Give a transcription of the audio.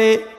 it.